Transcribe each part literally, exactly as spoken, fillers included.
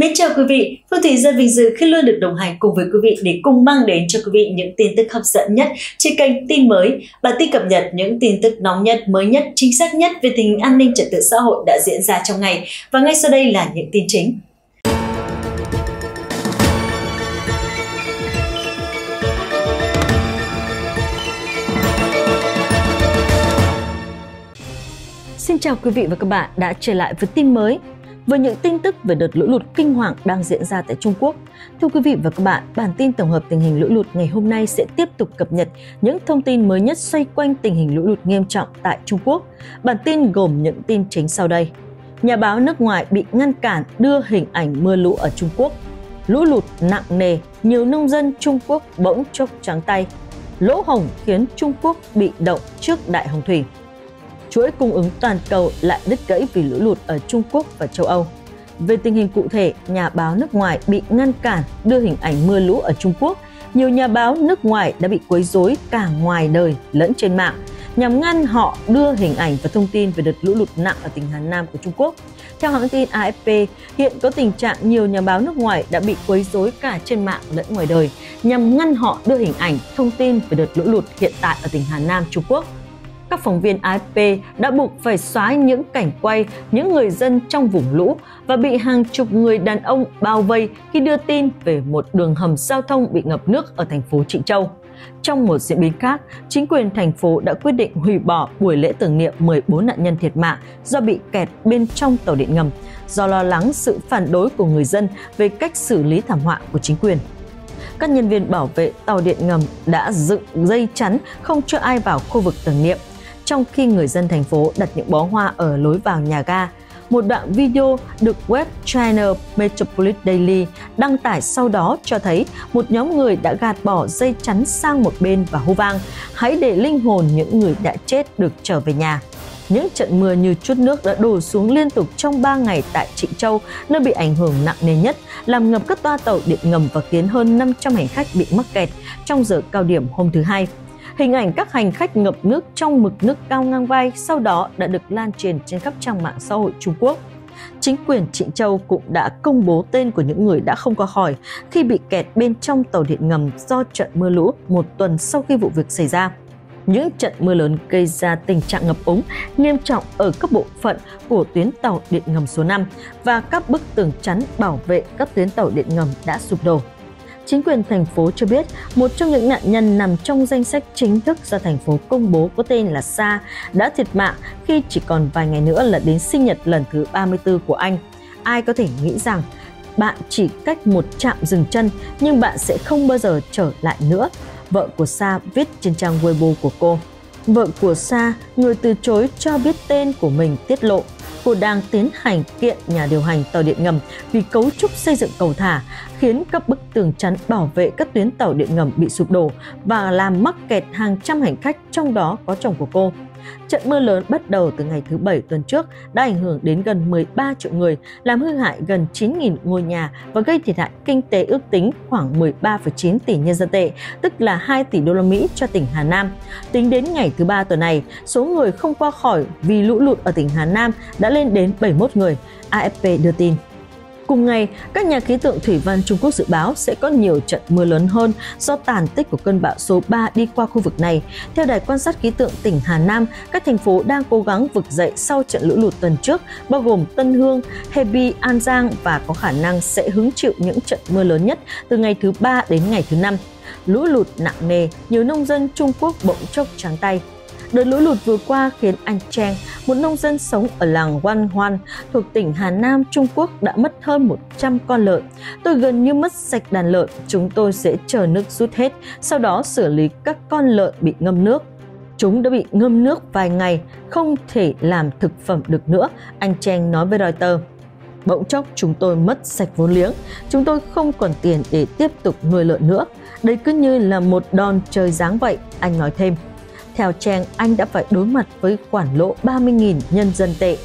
Mến chào quý vị, Phương Thủy rất vinh dự khi luôn được đồng hành cùng với quý vị để cùng mang đến cho quý vị những tin tức hấp dẫn nhất trên kênh Tin Mới, bản tin cập nhật những tin tức nóng nhất, mới nhất, chính xác nhất về tình hình an ninh trật tự xã hội đã diễn ra trong ngày. Và ngay sau đây là những tin chính. Xin chào quý vị và các bạn đã trở lại với Tin Mới. Với những tin tức về đợt lũ lụt kinh hoàng đang diễn ra tại Trung Quốc, thưa quý vị và các bạn, bản tin tổng hợp tình hình lũ lụt ngày hôm nay sẽ tiếp tục cập nhật những thông tin mới nhất xoay quanh tình hình lũ lụt nghiêm trọng tại Trung Quốc. Bản tin gồm những tin chính sau đây. Nhà báo nước ngoài bị ngăn cản đưa hình ảnh mưa lũ ở Trung Quốc. Lũ lụt nặng nề, nhiều nông dân Trung Quốc bỗng chốc trắng tay. Lỗ hổng khiến Trung Quốc bị động trước đại hồng thủy. Chuỗi cung ứng toàn cầu lại đứt gãy vì lũ lụt ở Trung Quốc và châu Âu. Về tình hình cụ thể, nhà báo nước ngoài bị ngăn cản đưa hình ảnh mưa lũ ở Trung Quốc. Nhiều nhà báo nước ngoài đã bị quấy rối cả ngoài đời lẫn trên mạng, nhằm ngăn họ đưa hình ảnh và thông tin về đợt lũ lụt nặng ở tỉnh Hà Nam của Trung Quốc. Theo hãng tin A F P, hiện có tình trạng nhiều nhà báo nước ngoài đã bị quấy rối cả trên mạng lẫn ngoài đời, nhằm ngăn họ đưa hình ảnh, thông tin về đợt lũ lụt hiện tại ở tỉnh Hà Nam, Trung Quốc. Các phóng viên A F P đã buộc phải xóa những cảnh quay những người dân trong vùng lũ và bị hàng chục người đàn ông bao vây khi đưa tin về một đường hầm giao thông bị ngập nước ở thành phố Trịnh Châu. Trong một diễn biến khác, chính quyền thành phố đã quyết định hủy bỏ buổi lễ tưởng niệm mười bốn nạn nhân thiệt mạng do bị kẹt bên trong tàu điện ngầm, do lo lắng sự phản đối của người dân về cách xử lý thảm họa của chính quyền. Các nhân viên bảo vệ tàu điện ngầm đã dựng dây chắn không cho ai vào khu vực tưởng niệm, trong khi người dân thành phố đặt những bó hoa ở lối vào nhà ga. Một đoạn video được web China Metropolis Daily đăng tải sau đó cho thấy một nhóm người đã gạt bỏ dây chắn sang một bên và hô vang: "Hãy để linh hồn những người đã chết được trở về nhà." Những trận mưa như trút nước đã đổ xuống liên tục trong ba ngày tại Trịnh Châu, nơi bị ảnh hưởng nặng nề nhất, làm ngập các toa tàu điện ngầm và khiến hơn năm trăm hành khách bị mắc kẹt trong giờ cao điểm hôm thứ Hai. Hình ảnh các hành khách ngập nước trong mực nước cao ngang vai sau đó đã được lan truyền trên khắp trang mạng xã hội Trung Quốc. Chính quyền Trịnh Châu cũng đã công bố tên của những người đã không qua khỏi khi bị kẹt bên trong tàu điện ngầm do trận mưa lũ một tuần sau khi vụ việc xảy ra. Những trận mưa lớn gây ra tình trạng ngập úng nghiêm trọng ở các bộ phận của tuyến tàu điện ngầm số năm và các bức tường chắn bảo vệ các tuyến tàu điện ngầm đã sụp đổ. Chính quyền thành phố cho biết một trong những nạn nhân nằm trong danh sách chính thức do thành phố công bố có tên là Sa đã thiệt mạng khi chỉ còn vài ngày nữa là đến sinh nhật lần thứ ba mươi tư của anh. Ai có thể nghĩ rằng bạn chỉ cách một trạm dừng chân nhưng bạn sẽ không bao giờ trở lại nữa, vợ của Sa viết trên trang Weibo của cô. Vợ của Sa, người từ chối cho biết tên của mình, tiết lộ cô đang tiến hành kiện nhà điều hành tàu điện ngầm vì cấu trúc xây dựng cầu thả, khiến các bức tường chắn bảo vệ các tuyến tàu điện ngầm bị sụp đổ và làm mắc kẹt hàng trăm hành khách, trong đó có chồng của cô. Trận mưa lớn bắt đầu từ ngày thứ Bảy tuần trước đã ảnh hưởng đến gần mười ba triệu người, làm hư hại gần chín nghìn ngôi nhà và gây thiệt hại kinh tế ước tính khoảng mười ba phẩy chín tỷ nhân dân tệ, tức là hai tỷ đô la Mỹ cho tỉnh Hà Nam. Tính đến ngày thứ Ba tuần này, số người không qua khỏi vì lũ lụt ở tỉnh Hà Nam đã lên đến bảy mươi mốt người, A F P đưa tin. Cùng ngày, các nhà khí tượng thủy văn Trung Quốc dự báo sẽ có nhiều trận mưa lớn hơn do tàn tích của cơn bão số ba đi qua khu vực này. Theo Đài quan sát khí tượng tỉnh Hà Nam, các thành phố đang cố gắng vực dậy sau trận lũ lụt tuần trước, bao gồm Tân Hương, Hebei, An Giang và có khả năng sẽ hứng chịu những trận mưa lớn nhất từ ngày thứ Ba đến ngày thứ Năm. Lũ lụt nặng nề, nhiều nông dân Trung Quốc bỗng chốc trắng tay. Đợt lũ lụt vừa qua khiến anh Trang, một nông dân sống ở làng Wan Hoan thuộc tỉnh Hà Nam, Trung Quốc đã mất hơn một trăm con lợn. "Tôi gần như mất sạch đàn lợn, chúng tôi sẽ chờ nước rút hết, sau đó xử lý các con lợn bị ngâm nước. Chúng đã bị ngâm nước vài ngày, không thể làm thực phẩm được nữa," anh Trang nói với Reuters. "Bỗng chốc chúng tôi mất sạch vốn liếng, chúng tôi không còn tiền để tiếp tục nuôi lợn nữa. Đây cứ như là một đòn trời giáng vậy," anh nói thêm. Theo Trang, anh đã phải đối mặt với khoản lỗ ba mươi nghìn nhân dân tệ,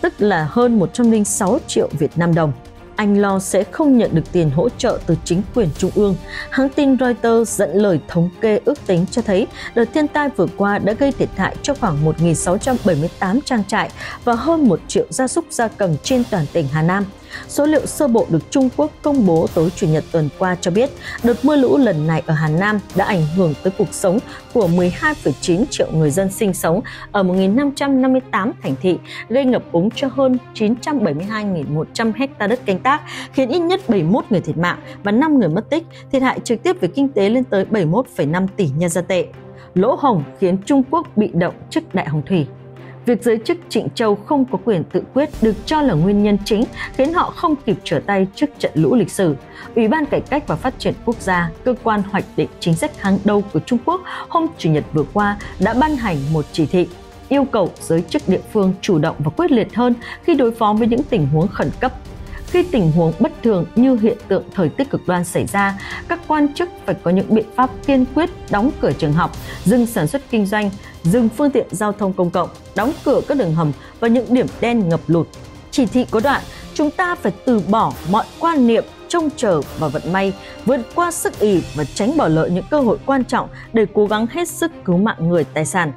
tức là hơn một trăm lẻ sáu triệu Việt Nam đồng. Anh lo sẽ không nhận được tiền hỗ trợ từ chính quyền trung ương. Hãng tin Reuters dẫn lời thống kê ước tính cho thấy đợt thiên tai vừa qua đã gây thiệt hại cho khoảng một nghìn sáu trăm bảy mươi tám trang trại và hơn một triệu gia súc gia cầm trên toàn tỉnh Hà Nam. Số liệu sơ bộ được Trung Quốc công bố tối Chủ nhật tuần qua cho biết, đợt mưa lũ lần này ở Hà Nam đã ảnh hưởng tới cuộc sống của mười hai phẩy chín triệu người dân sinh sống ở một nghìn năm trăm năm mươi tám thành thị, gây ngập úng cho hơn chín trăm bảy mươi hai nghìn một trăm ha đất canh tác, khiến ít nhất bảy mươi mốt người thiệt mạng và năm người mất tích, thiệt hại trực tiếp về kinh tế lên tới bảy mươi mốt phẩy năm tỷ nhân dân tệ. Lỗ hổng khiến Trung Quốc bị động trước đại hồng thủy. Việc giới chức Trịnh Châu không có quyền tự quyết được cho là nguyên nhân chính khiến họ không kịp trở tay trước trận lũ lịch sử. Ủy ban Cải cách và Phát triển Quốc gia, cơ quan hoạch định chính sách hàng đầu của Trung Quốc, hôm Chủ nhật vừa qua đã ban hành một chỉ thị yêu cầu giới chức địa phương chủ động và quyết liệt hơn khi đối phó với những tình huống khẩn cấp. Khi tình huống bất thường như hiện tượng thời tiết cực đoan xảy ra, các quan chức phải có những biện pháp kiên quyết đóng cửa trường học, dừng sản xuất kinh doanh, dừng phương tiện giao thông công cộng, đóng cửa các đường hầm và những điểm đen ngập lụt. Chỉ thị có đoạn, chúng ta phải từ bỏ mọi quan niệm, trông chờ và vận may, vượt qua sức ỷ và tránh bỏ lỡ những cơ hội quan trọng để cố gắng hết sức cứu mạng người, tài sản.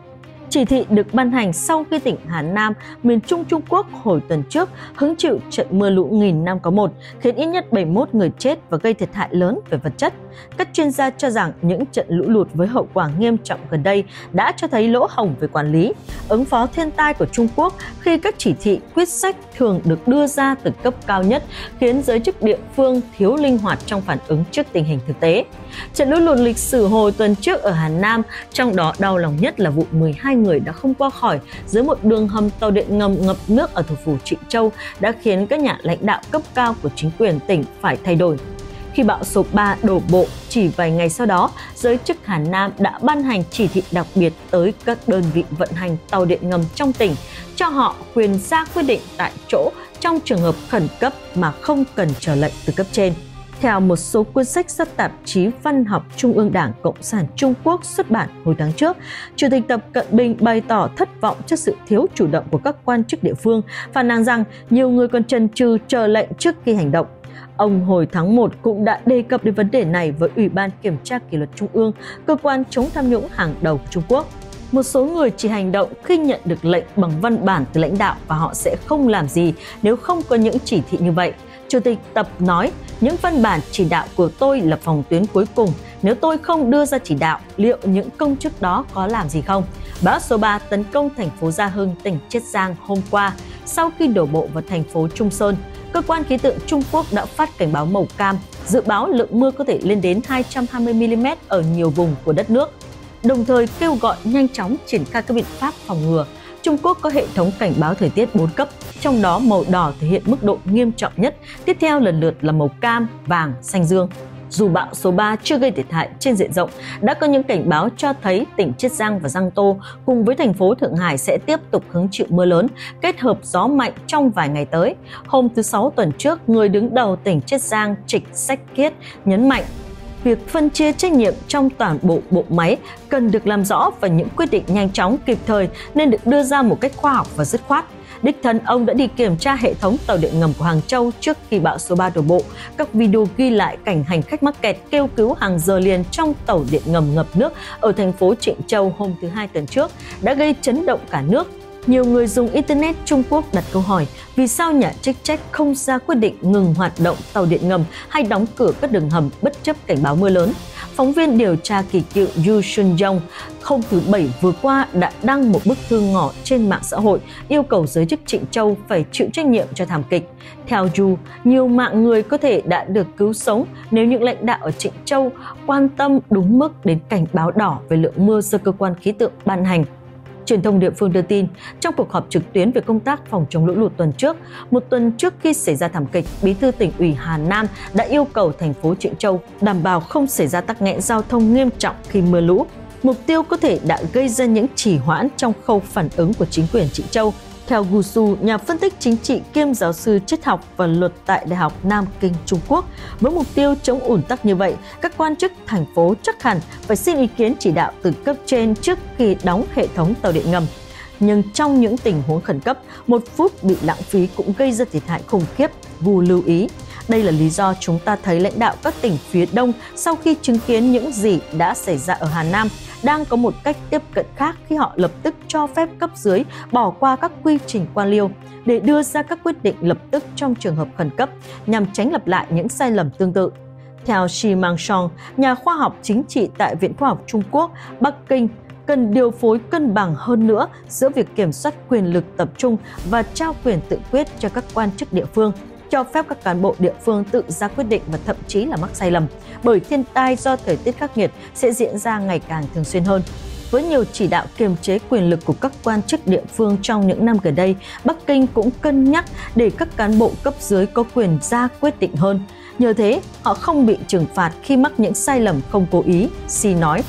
Chỉ thị được ban hành sau khi tỉnh Hà Nam, miền Trung Trung Quốc hồi tuần trước hứng chịu trận mưa lũ nghìn năm có một, khiến ít nhất bảy mươi mốt người chết và gây thiệt hại lớn về vật chất. Các chuyên gia cho rằng những trận lũ lụt với hậu quả nghiêm trọng gần đây đã cho thấy lỗ hổng về quản lý, ứng phó thiên tai của Trung Quốc khi các chỉ thị, quyết sách thường được đưa ra từ cấp cao nhất, khiến giới chức địa phương thiếu linh hoạt trong phản ứng trước tình hình thực tế. Trận lũ lụt lịch sử hồi tuần trước ở Hà Nam, trong đó đau lòng nhất là vụ mười hai người đã không qua khỏi dưới một đường hầm tàu điện ngầm ngập nước ở thủ phủ Trịnh Châu, đã khiến các nhà lãnh đạo cấp cao của chính quyền tỉnh phải thay đổi. Khi bão số ba đổ bộ, chỉ vài ngày sau đó, giới chức Hà Nam đã ban hành chỉ thị đặc biệt tới các đơn vị vận hành tàu điện ngầm trong tỉnh, cho họ quyền ra quyết định tại chỗ trong trường hợp khẩn cấp mà không cần chờ lệnh từ cấp trên. Theo một số cuốn sách do tạp chí Văn học Trung ương Đảng Cộng sản Trung Quốc xuất bản hồi tháng trước, Chủ tịch Tập Cận Bình bày tỏ thất vọng trước sự thiếu chủ động của các quan chức địa phương, phàn nàn rằng nhiều người còn chần chừ chờ lệnh trước khi hành động. Ông hồi tháng một cũng đã đề cập đến vấn đề này với Ủy ban Kiểm tra Kỷ luật Trung ương, cơ quan chống tham nhũng hàng đầu của Trung Quốc. Một số người chỉ hành động khi nhận được lệnh bằng văn bản từ lãnh đạo và họ sẽ không làm gì nếu không có những chỉ thị như vậy. Chủ tịch Tập nói, những văn bản chỉ đạo của tôi là phòng tuyến cuối cùng. Nếu tôi không đưa ra chỉ đạo, liệu những công chức đó có làm gì không? Bão số ba tấn công thành phố Gia Hưng, tỉnh Chiết Giang hôm qua, sau khi đổ bộ vào thành phố Trung Sơn. Cơ quan khí tượng Trung Quốc đã phát cảnh báo màu cam, dự báo lượng mưa có thể lên đến hai trăm hai mươi mi-li-mét ở nhiều vùng của đất nước, đồng thời kêu gọi nhanh chóng triển khai các biện pháp phòng ngừa. Trung Quốc có hệ thống cảnh báo thời tiết bốn cấp, trong đó màu đỏ thể hiện mức độ nghiêm trọng nhất, tiếp theo lần lượt là màu cam, vàng, xanh dương. Dù bão số ba chưa gây thiệt hại trên diện rộng, đã có những cảnh báo cho thấy tỉnh Chiết Giang và Giang Tô cùng với thành phố Thượng Hải sẽ tiếp tục hứng chịu mưa lớn, kết hợp gió mạnh trong vài ngày tới. Hôm thứ Sáu tuần trước, người đứng đầu tỉnh Chiết Giang Trịnh Sách Kiết nhấn mạnh, việc phân chia trách nhiệm trong toàn bộ bộ máy cần được làm rõ và những quyết định nhanh chóng, kịp thời nên được đưa ra một cách khoa học và dứt khoát. Đích thân ông đã đi kiểm tra hệ thống tàu điện ngầm của Hàng Châu trước khi bão số ba đổ bộ. Các video ghi lại cảnh hành khách mắc kẹt kêu cứu hàng giờ liền trong tàu điện ngầm ngập nước ở thành phố Trịnh Châu hôm thứ Hai tuần trước đã gây chấn động cả nước. Nhiều người dùng Internet Trung Quốc đặt câu hỏi vì sao nhà chức trách không ra quyết định ngừng hoạt động tàu điện ngầm hay đóng cửa các đường hầm bất chấp cảnh báo mưa lớn. Phóng viên điều tra kỳ cựu Yu Shun-yong hôm thứ Bảy vừa qua đã đăng một bức thư ngỏ trên mạng xã hội yêu cầu giới chức Trịnh Châu phải chịu trách nhiệm cho thảm kịch. Theo Yu, nhiều mạng người có thể đã được cứu sống nếu những lãnh đạo ở Trịnh Châu quan tâm đúng mức đến cảnh báo đỏ về lượng mưa do cơ quan khí tượng ban hành. Truyền thông địa phương đưa tin, trong cuộc họp trực tuyến về công tác phòng chống lũ lụt tuần trước, một tuần trước khi xảy ra thảm kịch, Bí thư tỉnh ủy Hà Nam đã yêu cầu thành phố Trịnh Châu đảm bảo không xảy ra tắc nghẽn giao thông nghiêm trọng khi mưa lũ. Mục tiêu có thể đã gây ra những trì hoãn trong khâu phản ứng của chính quyền Trịnh Châu. Theo Gusu, nhà phân tích chính trị kiêm giáo sư triết học và luật tại Đại học Nam Kinh Trung Quốc, với mục tiêu chống ùn tắc như vậy, các quan chức thành phố chắc hẳn phải xin ý kiến chỉ đạo từ cấp trên trước khi đóng hệ thống tàu điện ngầm. Nhưng trong những tình huống khẩn cấp, một phút bị lãng phí cũng gây ra thiệt hại khủng khiếp, Gu lưu ý. Đây là lý do chúng ta thấy lãnh đạo các tỉnh phía Đông sau khi chứng kiến những gì đã xảy ra ở Hà Nam đang có một cách tiếp cận khác khi họ lập tức cho phép cấp dưới bỏ qua các quy trình quan liêu để đưa ra các quyết định lập tức trong trường hợp khẩn cấp nhằm tránh lặp lại những sai lầm tương tự. Theo Xi Mangshong, nhà khoa học chính trị tại Viện Khoa học Trung Quốc, Bắc Kinh cần điều phối cân bằng hơn nữa giữa việc kiểm soát quyền lực tập trung và trao quyền tự quyết cho các quan chức địa phương, cho phép các cán bộ địa phương tự ra quyết định và thậm chí là mắc sai lầm, bởi thiên tai do thời tiết khắc nghiệt sẽ diễn ra ngày càng thường xuyên hơn. Với nhiều chỉ đạo kiềm chế quyền lực của các quan chức địa phương trong những năm gần đây, Bắc Kinh cũng cân nhắc để các cán bộ cấp dưới có quyền ra quyết định hơn. Nhờ thế, họ không bị trừng phạt khi mắc những sai lầm không cố ý, Xi nói.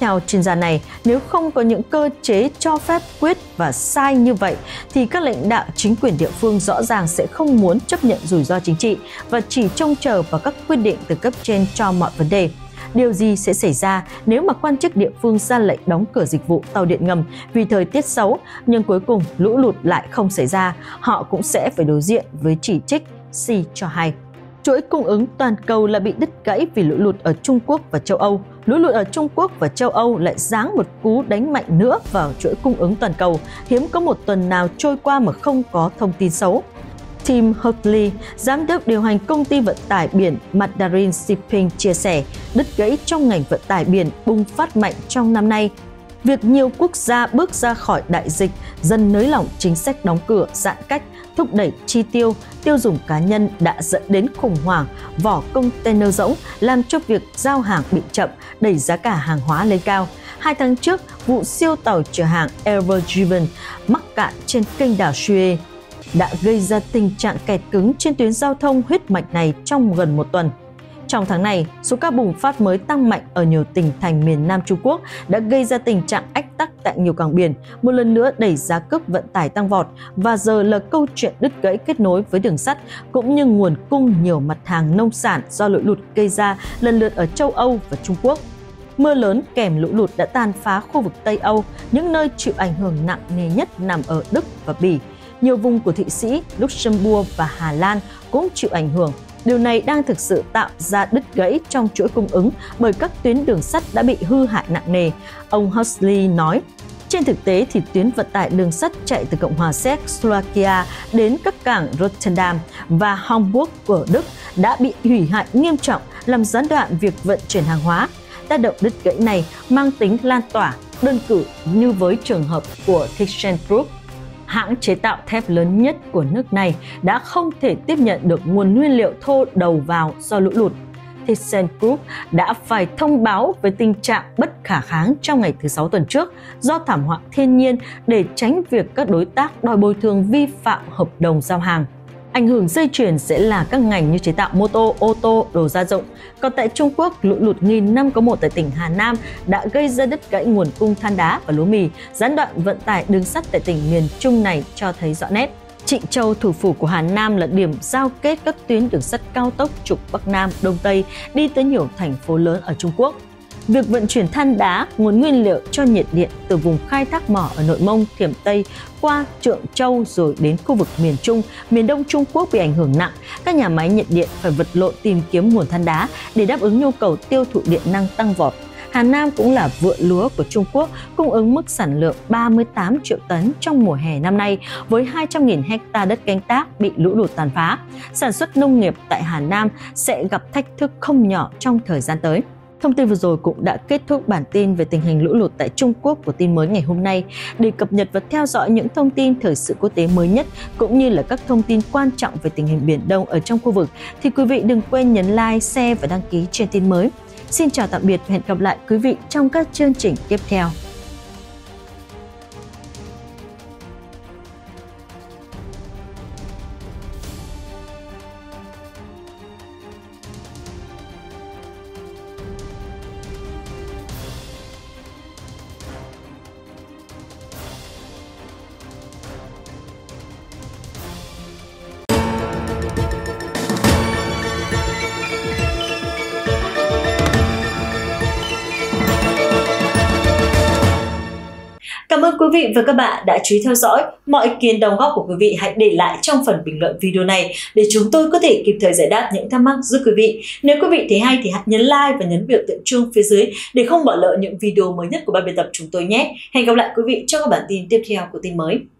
Theo chuyên gia này, nếu không có những cơ chế cho phép quyết và sai như vậy, thì các lãnh đạo chính quyền địa phương rõ ràng sẽ không muốn chấp nhận rủi ro chính trị và chỉ trông chờ vào các quyết định từ cấp trên cho mọi vấn đề. Điều gì sẽ xảy ra nếu mà quan chức địa phương ra lệnh đóng cửa dịch vụ tàu điện ngầm vì thời tiết xấu, nhưng cuối cùng lũ lụt lại không xảy ra, họ cũng sẽ phải đối diện với chỉ trích, Xi cho hay. Chuỗi cung ứng toàn cầu lại bị đứt gãy vì lũ lụt ở Trung Quốc và châu Âu. Lũ lụt ở Trung Quốc và châu Âu lại giáng một cú đánh mạnh nữa vào chuỗi cung ứng toàn cầu, hiếm có một tuần nào trôi qua mà không có thông tin xấu. Tim Hurley, giám đốc điều hành công ty vận tải biển Mandarin Shipping chia sẻ, đứt gãy trong ngành vận tải biển bùng phát mạnh trong năm nay. Việc nhiều quốc gia bước ra khỏi đại dịch, dần nới lỏng chính sách đóng cửa, giãn cách, thúc đẩy chi tiêu, tiêu dùng cá nhân đã dẫn đến khủng hoảng, vỏ container rỗng làm cho việc giao hàng bị chậm, đẩy giá cả hàng hóa lên cao. Hai tháng trước, vụ siêu tàu chở hàng Ever Given mắc cạn trên kênh đảo Suez đã gây ra tình trạng kẹt cứng trên tuyến giao thông huyết mạch này trong gần một tuần. Trong tháng này, số ca bùng phát mới tăng mạnh ở nhiều tỉnh thành miền Nam Trung Quốc đã gây ra tình trạng ách tắc tại nhiều cảng biển, một lần nữa đẩy giá cước vận tải tăng vọt, và giờ là câu chuyện đứt gãy kết nối với đường sắt cũng như nguồn cung nhiều mặt hàng nông sản do lũ lụt gây ra lần lượt ở châu Âu và Trung Quốc. Mưa lớn kèm lũ lụt đã tàn phá khu vực Tây Âu, những nơi chịu ảnh hưởng nặng nề nhất nằm ở Đức và Bỉ. Nhiều vùng của Thụy Sĩ, Luxembourg và Hà Lan cũng chịu ảnh hưởng. Điều này đang thực sự tạo ra đứt gãy trong chuỗi cung ứng bởi các tuyến đường sắt đã bị hư hại nặng nề, ông Hurley nói. Trên thực tế thì tuyến vận tải đường sắt chạy từ Cộng hòa Séc, Slovakia đến các cảng Rotterdam và Hamburg của Đức đã bị hủy hại nghiêm trọng, làm gián đoạn việc vận chuyển hàng hóa. Tác động đứt gãy này mang tính lan tỏa, đơn cử như với trường hợp của Thyssenkrupp, hãng chế tạo thép lớn nhất của nước này, đã không thể tiếp nhận được nguồn nguyên liệu thô đầu vào do lũ lụt. Thyssenkrupp đã phải thông báo về tình trạng bất khả kháng trong ngày thứ Sáu tuần trước do thảm họa thiên nhiên để tránh việc các đối tác đòi bồi thường vi phạm hợp đồng giao hàng. Ảnh hưởng dây chuyền sẽ là các ngành như chế tạo mô tô, ô tô, đồ gia dụng. Còn tại Trung Quốc, lũ lụt nghìn năm có một tại tỉnh Hà Nam đã gây ra đứt gãy nguồn cung than đá và lúa mì, gián đoạn vận tải đường sắt tại tỉnh miền Trung này cho thấy rõ nét. Trịnh Châu, thủ phủ của Hà Nam, là điểm giao kết các tuyến đường sắt cao tốc trục Bắc Nam, Đông Tây đi tới nhiều thành phố lớn ở Trung Quốc. Việc vận chuyển than đá, nguồn nguyên liệu cho nhiệt điện từ vùng khai thác mỏ ở Nội Mông, Thiểm Tây qua Trượng Châu rồi đến khu vực miền Trung, miền Đông Trung Quốc bị ảnh hưởng nặng. Các nhà máy nhiệt điện phải vật lộn tìm kiếm nguồn than đá để đáp ứng nhu cầu tiêu thụ điện năng tăng vọt. Hà Nam cũng là vựa lúa của Trung Quốc, cung ứng mức sản lượng ba mươi tám triệu tấn trong mùa hè năm nay, với hai trăm nghìn hecta đất canh tác bị lũ lụt tàn phá. Sản xuất nông nghiệp tại Hà Nam sẽ gặp thách thức không nhỏ trong thời gian tới. Thông tin vừa rồi cũng đã kết thúc bản tin về tình hình lũ lụt tại Trung Quốc của Tin Mới ngày hôm nay. Để cập nhật và theo dõi những thông tin thời sự quốc tế mới nhất cũng như là các thông tin quan trọng về tình hình Biển Đông ở trong khu vực thì quý vị đừng quên nhấn like, share và đăng ký trên Tin Mới. Xin chào tạm biệt và hẹn gặp lại quý vị trong các chương trình tiếp theo. ơn quý vị và các bạn đã chú ý theo dõi. Mọi ý kiến đóng góp của quý vị hãy để lại trong phần bình luận video này để chúng tôi có thể kịp thời giải đáp những thắc mắc giúp quý vị. Nếu quý vị thấy hay thì hãy nhấn like và nhấn biểu tượng chuông phía dưới để không bỏ lỡ những video mới nhất của ban biên tập chúng tôi nhé. Hẹn gặp lại quý vị trong các bản tin tiếp theo của Tin Mới.